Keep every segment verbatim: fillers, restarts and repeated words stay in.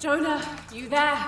Jonah, you there?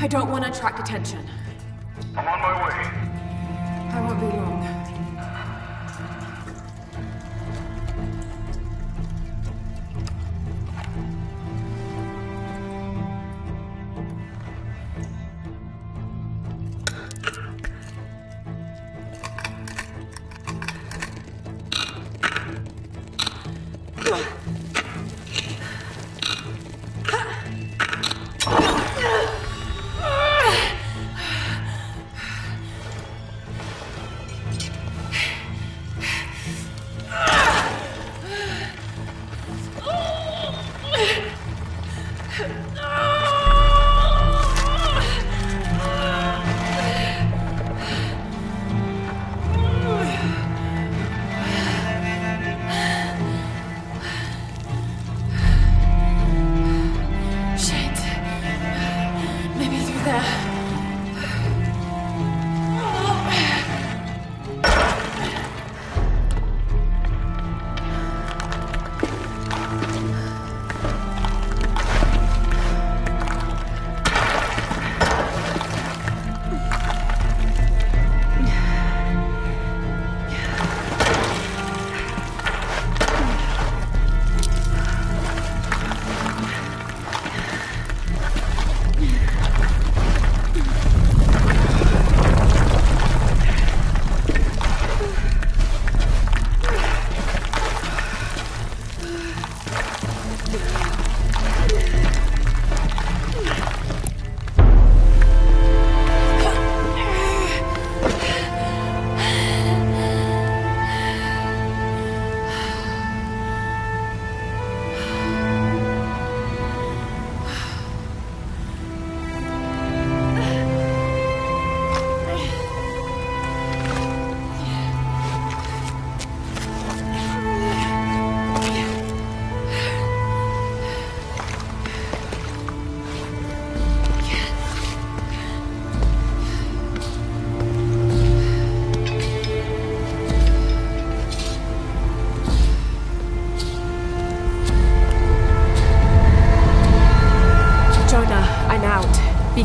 I don't want to attract attention. I'm on my way. I won't be long.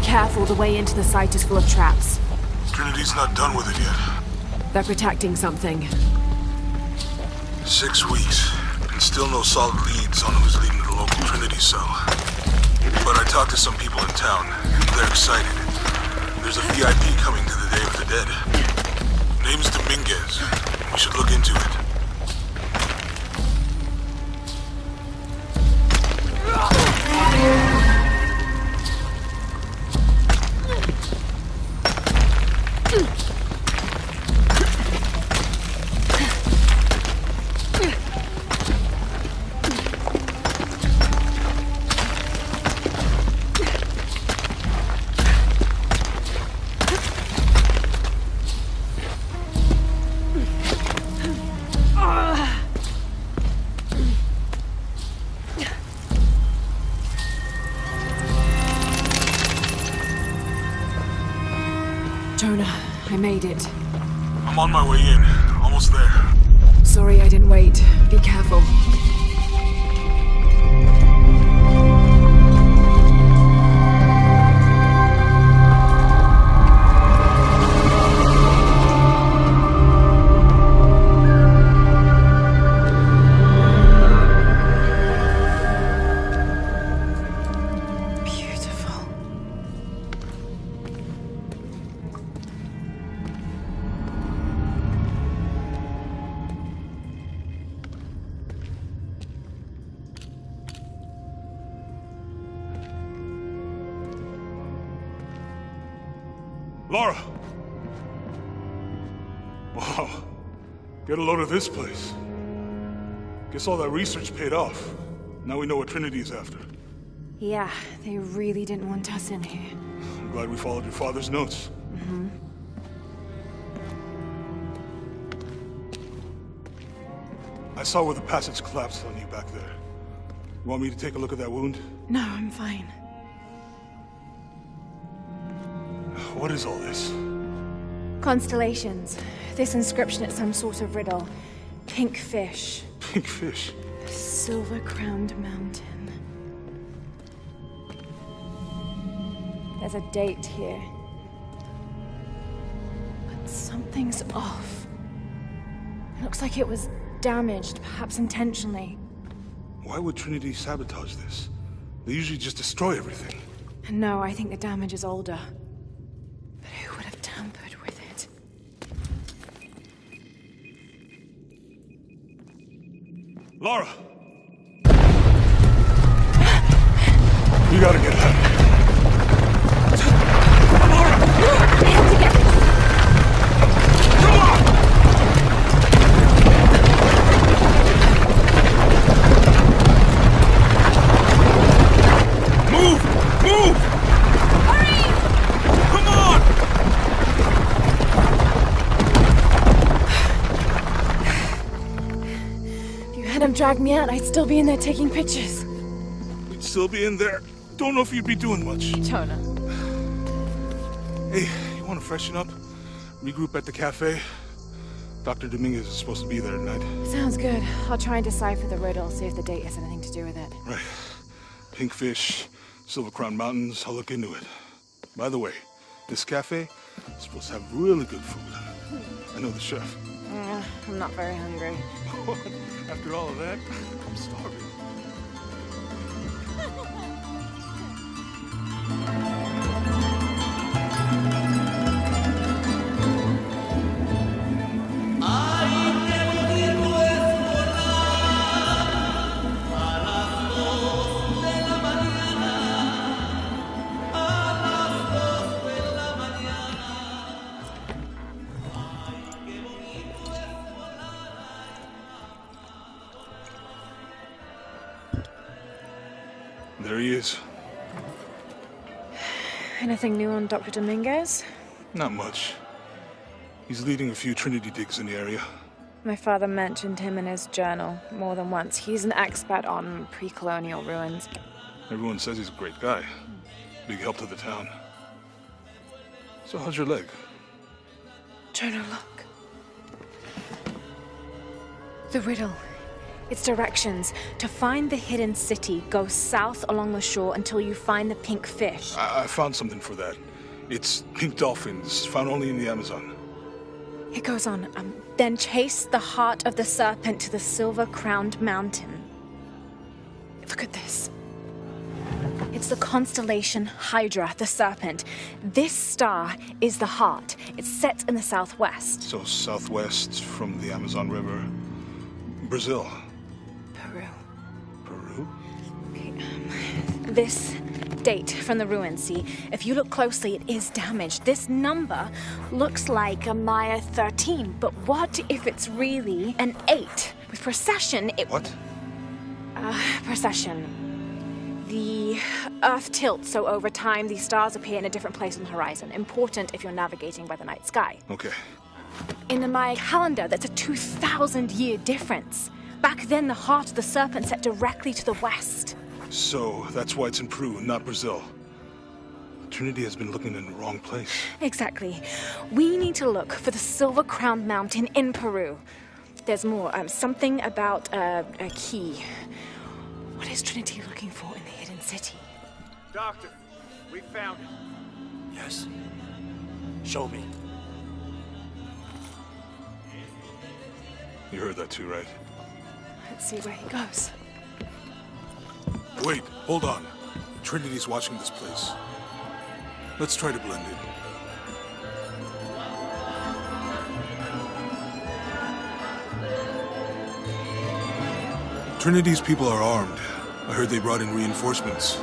Careful, the way into the site is full of traps. Trinity's not done with it yet. They're protecting something. Six weeks, and still no solid leads on who's leading the local Trinity cell. But I talked to some people in town, and they're excited. There's a V I P coming to the Day of the Dead. Name's Dominguez. We should look into it. I'm on my way in. Almost there. Sorry I didn't wait. Be careful. Lara! Wow. Get a load of this place. Guess all that research paid off. Now we know what Trinity's after. Yeah, they really didn't want us in here. I'm glad we followed your father's notes. Mm-hmm. I saw where the passage collapsed on you back there. You want me to take a look at that wound? No, I'm fine. What is all this? Constellations. This inscription is some sort of riddle. Pink fish. Pink fish? The silver-crowned mountain. There's a date here. But something's off. It looks like it was damaged, perhaps intentionally. Why would Trinity sabotage this? They usually just destroy everything. No, I think the damage is older. But who would have tampered with it? Lara! You gotta get out. Lara! I have to get this! Drag me out, I'd still be in there taking pictures. We'd still be in there? Don't know if you'd be doing much. Jonah. Hey, you want to freshen up? Regroup at the cafe? Doctor Dominguez is supposed to be there tonight. Sounds good. I'll try and decipher the riddle, see if the date has anything to do with it. Right. Pink fish, Silver Crown Mountains, I'll look into it. By the way, this cafe is supposed to have really good food. I know the chef. Uh, I'm not very hungry. After all of that, I'm starving. Anything new on Doctor Dominguez? Not much. He's leading a few Trinity digs in the area. My father mentioned him in his journal more than once. He's an expert on pre-colonial ruins. Everyone says he's a great guy. Big help to the town. So how's your leg? Jonah, look. The riddle. Its directions. To find the hidden city, go south along the shore until you find the pink fish. I, I found something for that. It's pink dolphins, found only in the Amazon. It goes on. Um, then chase the heart of the serpent to the silver-crowned mountain. Look at this. It's the constellation Hydra, the serpent. This star is the heart. It's set in the southwest. So southwest from the Amazon River. Brazil. Peru. Peru? Okay, um, this date from the ruins, see? If you look closely, it is damaged. This number looks like a Maya thirteen, but what if it's really an eight? With precession, it... What? Uh, precession. The Earth tilts, so over time, the stars appear in a different place on the horizon. Important if you're navigating by the night sky. Okay. In the Maya calendar, that's a two thousand year difference. Back then, the heart of the serpent set directly to the west. So, that's why it's in Peru, not Brazil. Trinity has been looking in the wrong place. Exactly. We need to look for the Silver Crown Mountain in Peru. There's more. Um, something about uh, a key. What is Trinity looking for in the hidden city? Doctor, we found it. Yes. Show me. You heard that too, right? Let's see where he goes. Wait, hold on. Trinity's watching this place. Let's try to blend in. Trinity's people are armed. I heard they brought in reinforcements.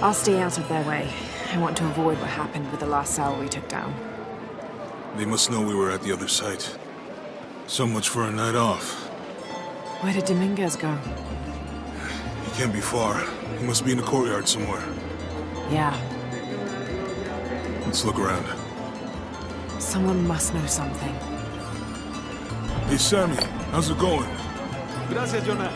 I'll stay out of their way. I want to avoid what happened with the last cell we took down. They must know we were at the other site. So much for a night off. Where did Dominguez go? He can't be far. He must be in the courtyard somewhere. Yeah. Let's look around. Someone must know something. Hey, Sammy. How's it going? Gracias, Jonah.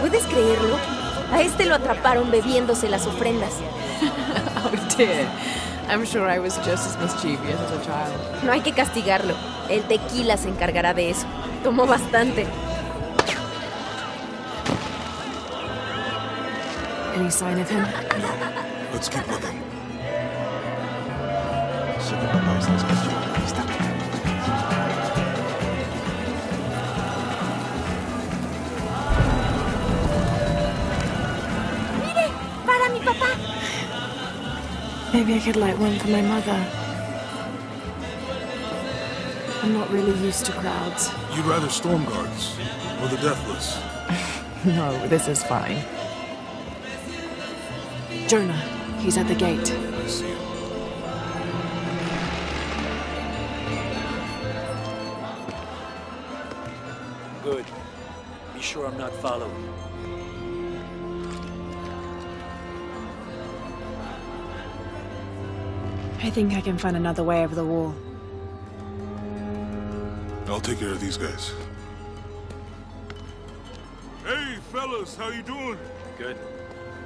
¿Puedes creerlo? A este lo atraparon bebiéndose las ofrendas. Oh, dear. I'm sure I was just as mischievous as a child. No hay que castigarlo. El tequila se encargará de eso. Tomó bastante. Any sign of him? No. Let's keep looking. Mire, para mi papá. Maybe I could light one for my mother. I'm not really used to crowds. You'd rather storm guards or the deathless? No, this is fine. Jonah, he's at the gate. I see him. Good. Be sure I'm not followed. I think I can find another way over the wall. I'll take care of these guys. Hey, fellas, how you doing? Good.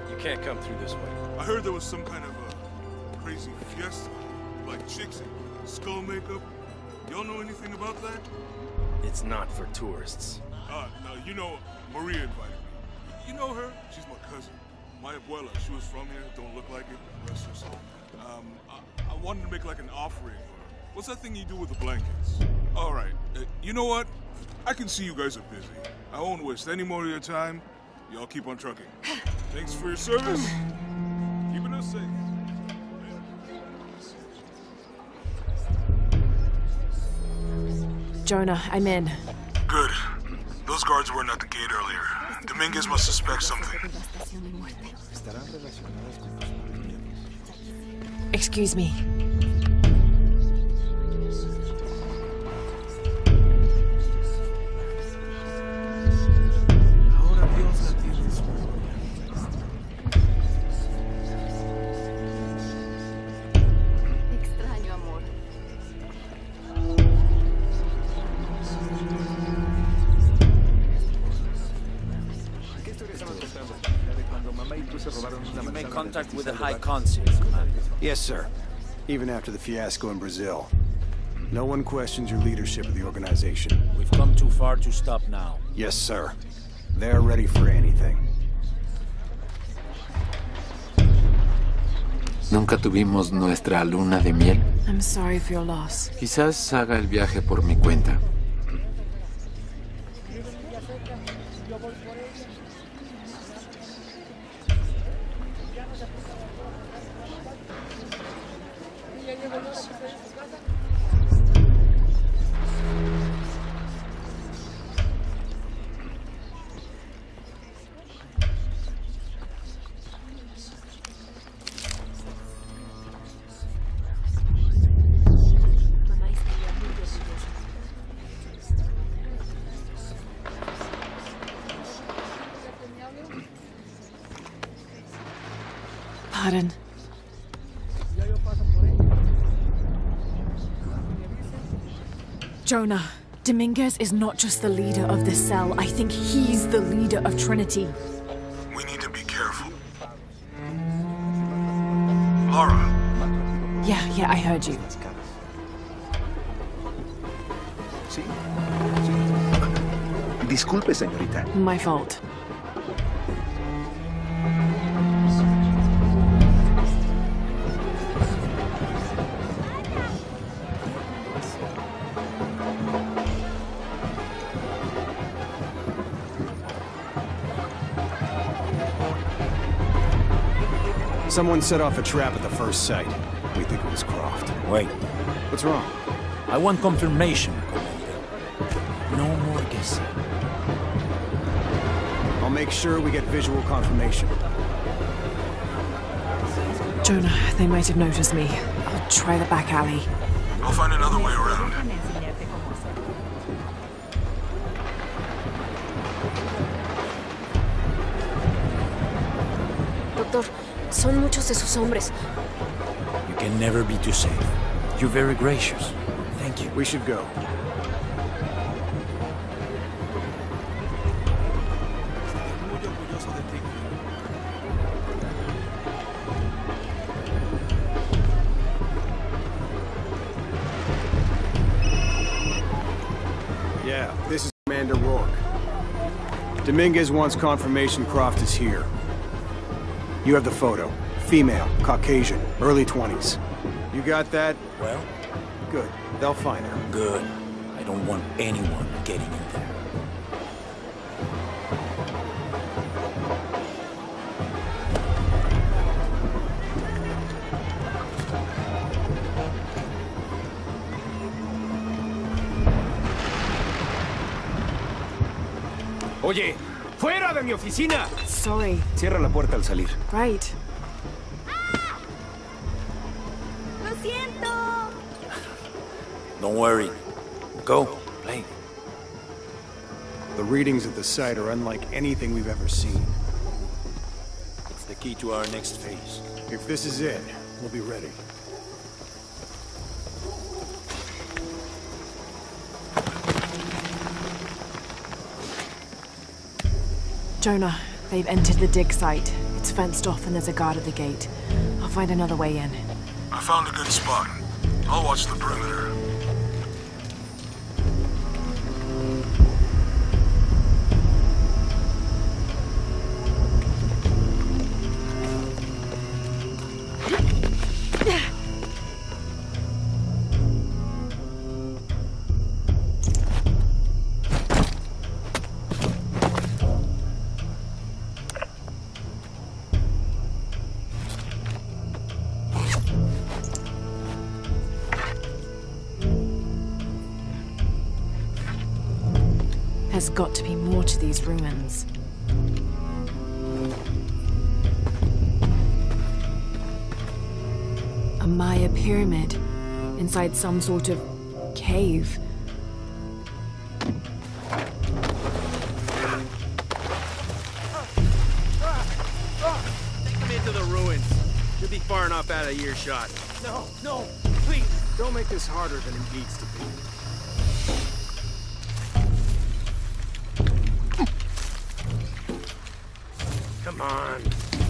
You can't come through this way. I heard there was some kind of a crazy fiesta, like chicks and skull makeup. Y'all know anything about that? It's not for tourists. Uh, no, you know, Maria invited me. You know her? She's my cousin. My abuela, she was from here, don't look like it, rest her soul. Um, I, I wanted to make like an offering. What's that thing you do with the blankets? All right, uh, you know what? I can see you guys are busy. I won't waste any more of your time. Y'all keep on trucking. Thanks for your service. Keeping us safe. Jonah, I'm in. Good. Those guards weren't at the gate earlier. Dominguez must suspect something. Excuse me. You made contact with the High Consul, Commander. Yes, sir. Even after the fiasco in Brazil, no one questions your leadership of the organization. We've come too far to stop now. Yes, sir. They're ready for anything. Nunca tuvimos nuestra luna de miel. I'm sorry for your loss. Quizás haga el viaje por mi cuenta. Pardon. Jonah, Dominguez is not just the leader of the cell. I think he's the leader of Trinity. We need to be careful. Lara. Yeah, yeah, I heard you. Disculpe, señorita. My fault. Someone set off a trap at the first sight. We think it was Croft. Wait. What's wrong? I want confirmation, Commander. No more guessing. I'll make sure we get visual confirmation. Jonah, they might have noticed me. I'll Try the back alley. I'll find another way around. Doctor, son muchos de sus hombres. You can never be too safe. You're very gracious. Thank you. We should go. Yeah, this is Amanda Rourke. Dominguez wants confirmation Croft is here. You have the photo. Female, Caucasian, early twenties. You got that? Well? Good. They'll find her. Good. I don't want anyone getting in there. Oye, fuera de mi oficina. Sorry. Cierra la puerta al salir. Right. Ah! Lo siento. Don't worry. Go. Play. The readings at the site are unlike anything we've ever seen. It's the key to our next phase. If this is it, we'll be ready. Jonah, they've entered the dig site. It's fenced off and there's a guard at the gate. I'll find another way in. I found a good spot. I'll watch the perimeter. There's got to be more to these ruins. A Maya pyramid inside some sort of cave. Take him into the ruins. You'll be far enough out of earshot. No, no, please. Don't make this harder than it needs to be. Come on,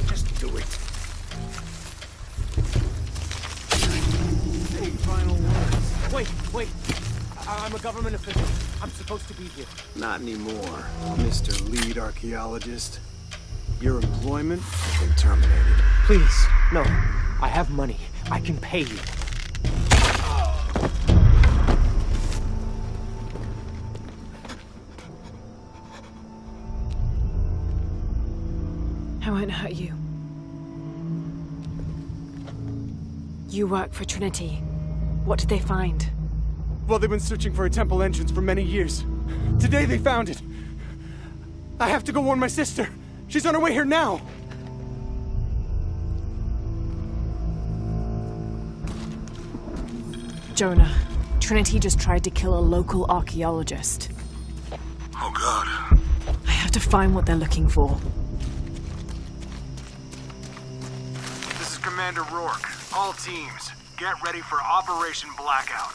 just do it. Hey, final words. Wait, wait. I I'm a government official. I'm supposed to be here. Not anymore, Mister Lead Archaeologist. Your employment has been terminated. Please, no. I have money. I can pay you. I won't hurt you. You work for Trinity. What did they find? Well, they've been searching for a temple entrance for many years. Today they found it. I have to go warn my sister. She's on her way here now. Jonah, Trinity just tried to kill a local archaeologist. Oh, God. I have to find what they're looking for. Commander Rourke, all teams, get ready for Operation Blackout.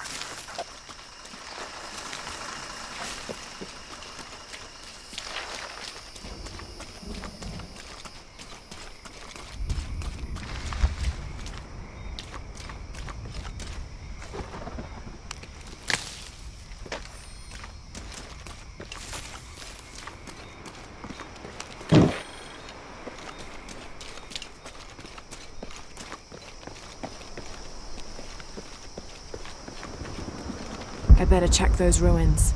I better check those ruins.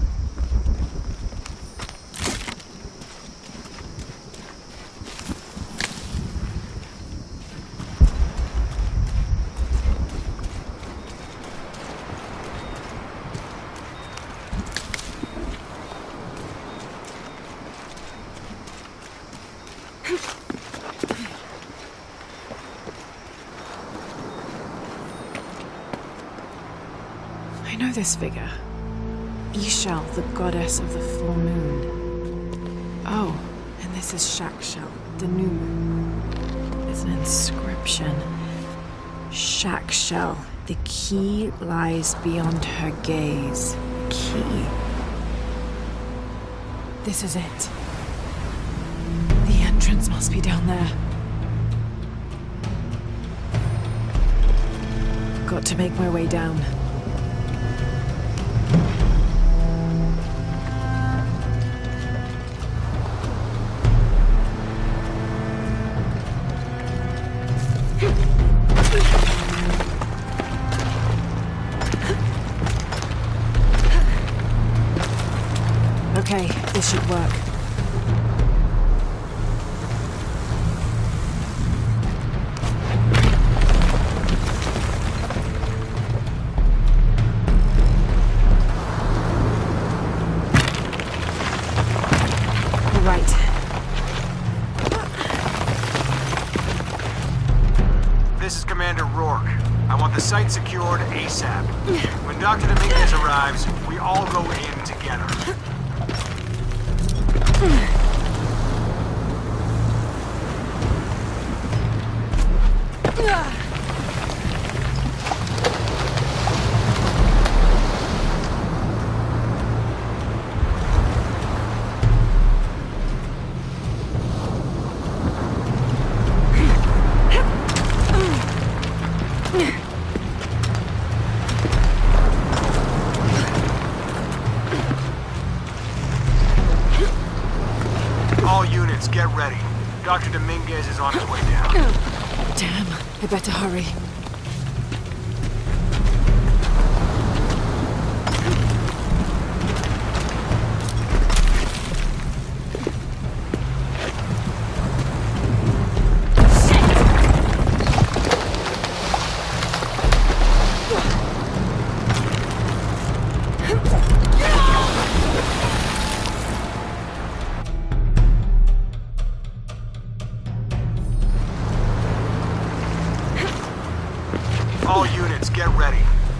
know this figure. Ix Chel, the goddess of the full moon. Oh, and this is Shakshel, the new moon. There's an inscription. Shakshel, the key lies beyond her gaze. Key. This is it. The entrance must be down there. Got to make my way down. Okay, this should work. Site secured ASAP. When Doctor Dominguez arrives, we all go in together. Doctor Dominguez is on his way down. Damn, I better hurry.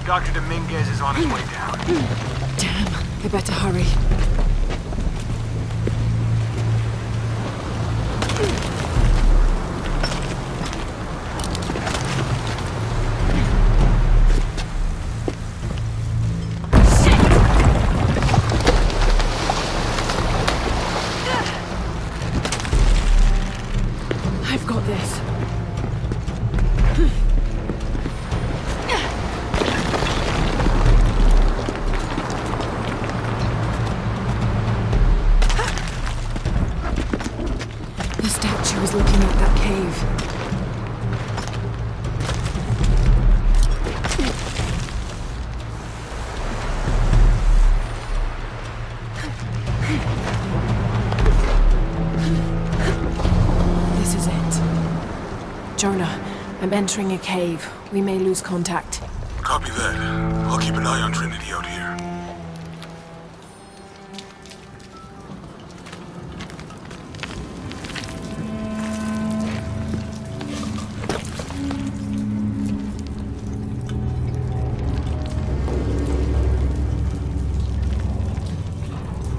Doctor Dominguez is on his way down. Damn, I better hurry. I've got this. Jonah, I'm entering a cave. We may lose contact. Copy that. I'll keep an eye on Trinity out here.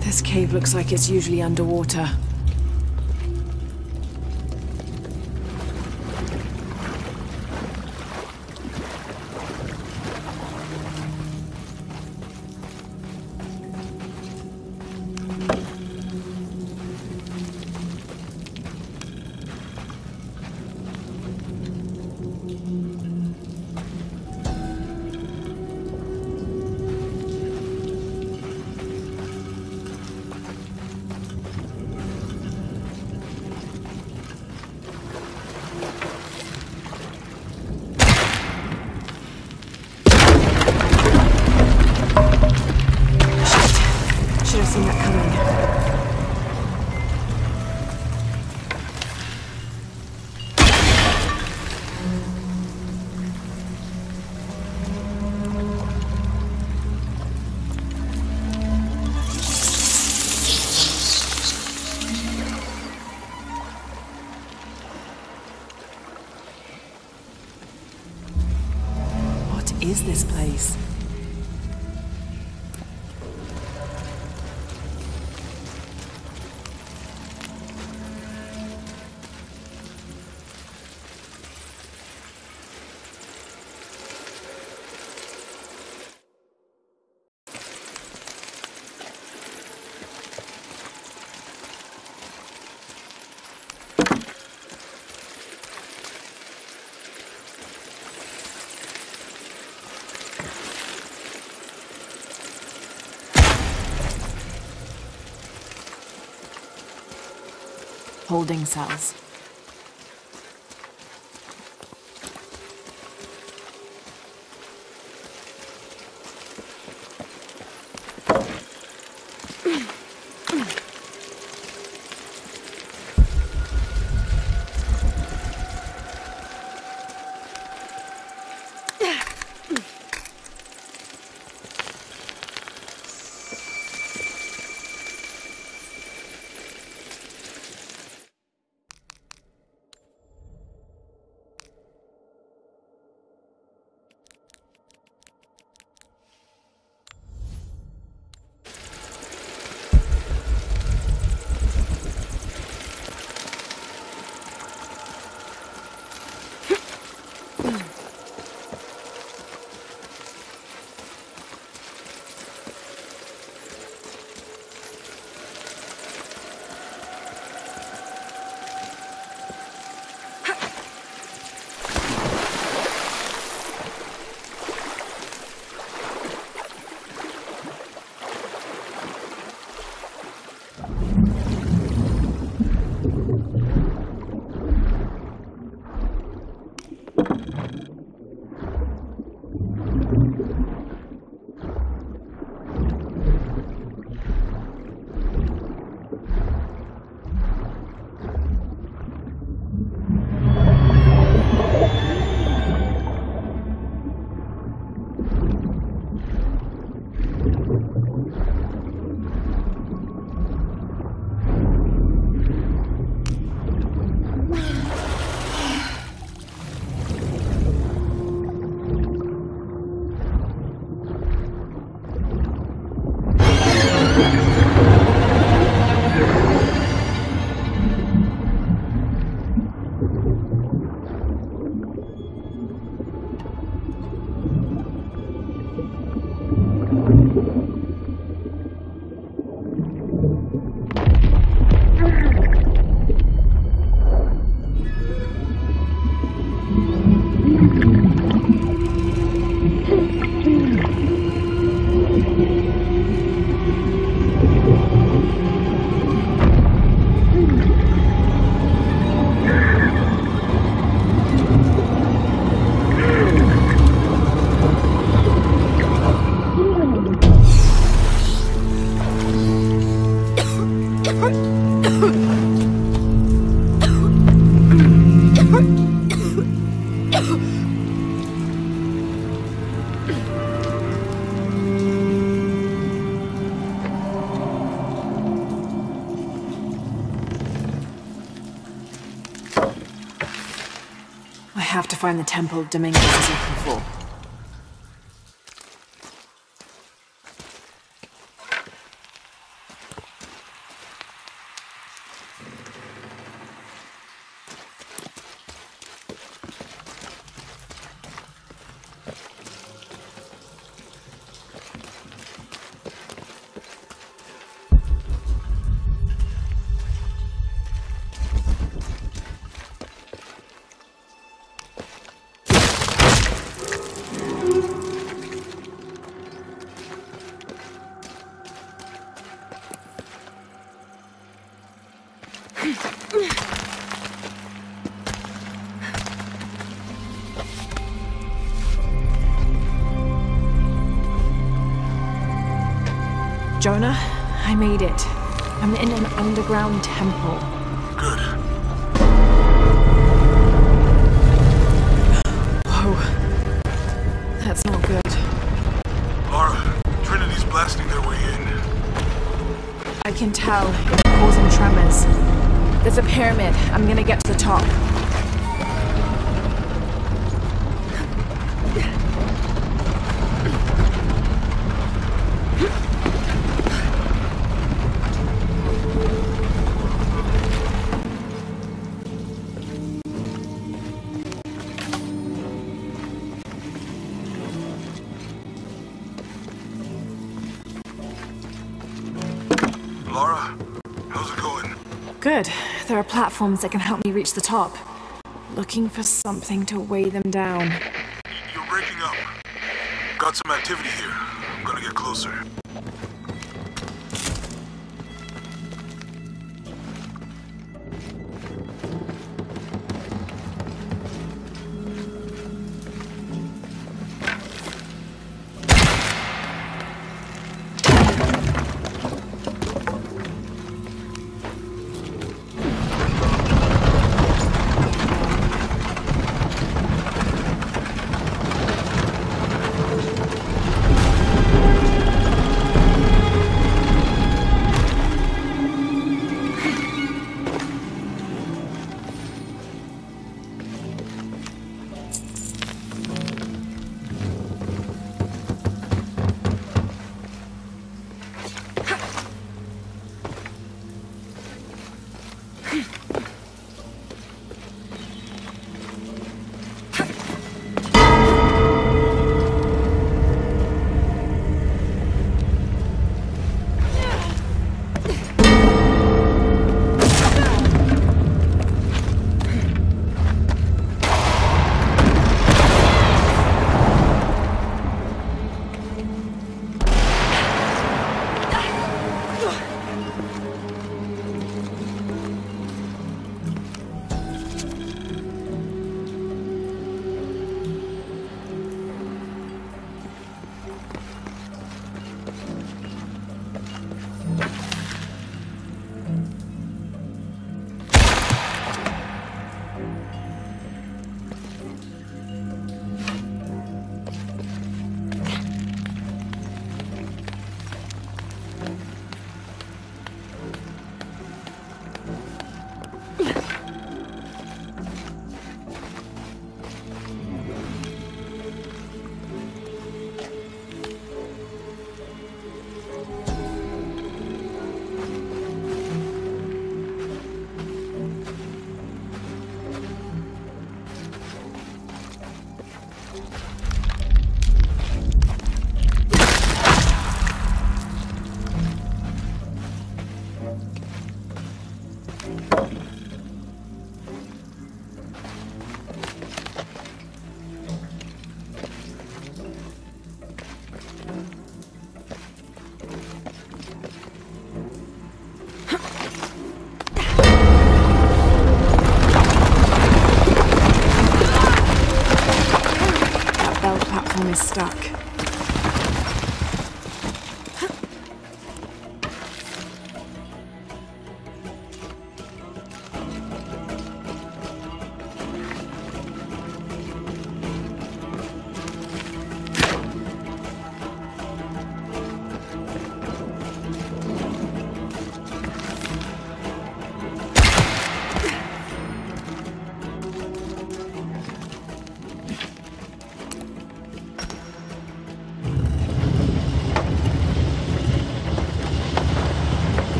This cave looks like it's usually underwater. Is this place? holding cells. Find the temple Dominguez is looking for. Jonah, I made it. I'm in an underground temple. Good. Whoa. That's not good. Lara, Trinity's blasting their way in. I can tell. It's causing tremors. There's a pyramid. I'm gonna get to the top. There are platforms that can help me reach the top. Looking for something to weigh them down. You're breaking up. Got some activity here. I'm gonna get closer.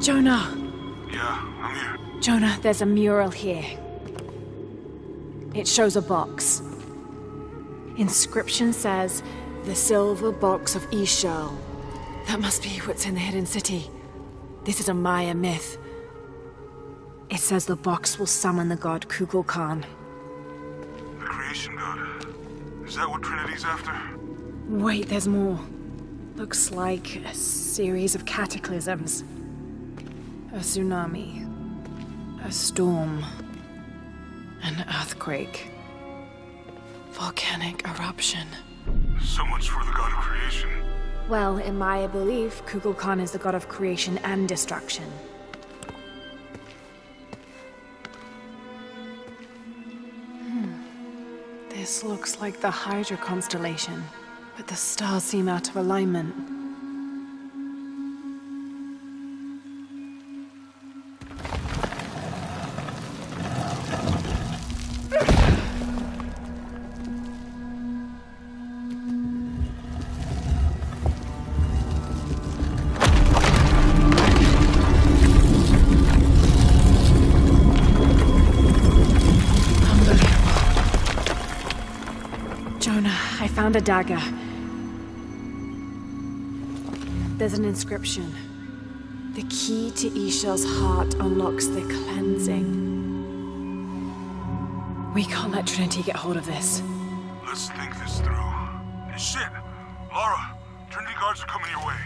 Jonah! Yeah, I'm here. Jonah, there's a mural here. It shows a box. Inscription says, the silver box of Ix Chel. That must be what's in the hidden city. This is a Maya myth. It says the box will summon the god Kukulkan. The creation god? Is that what Trinity's after? Wait, there's more. Looks like a series of cataclysms. A tsunami, a storm, an earthquake, volcanic eruption. So much for the god of creation. Well, in my belief, Kukulkan is the god of creation and destruction. Hmm. This looks like the Hydra constellation, but the stars seem out of alignment. A dagger. There's an inscription. The key to Ix Chel's heart unlocks the cleansing. We can't let Trinity get hold of this. Let's think this through. Hey, shit! Lara! Trinity guards are coming your way.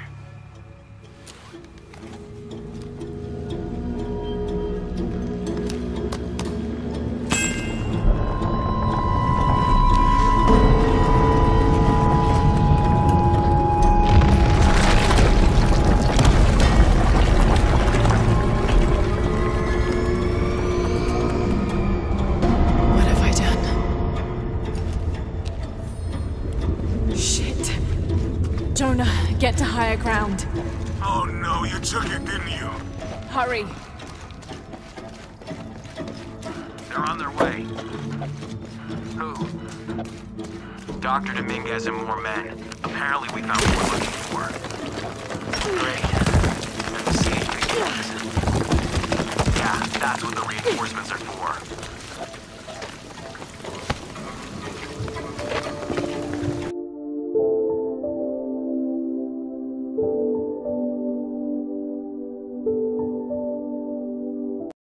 Get to higher ground. Oh no, you took it, didn't you? Hurry. They're on their way. Who? Doctor Dominguez and more men. Apparently we found what we're looking for. Great. And the siege begins. Yeah, that's what the reinforcements are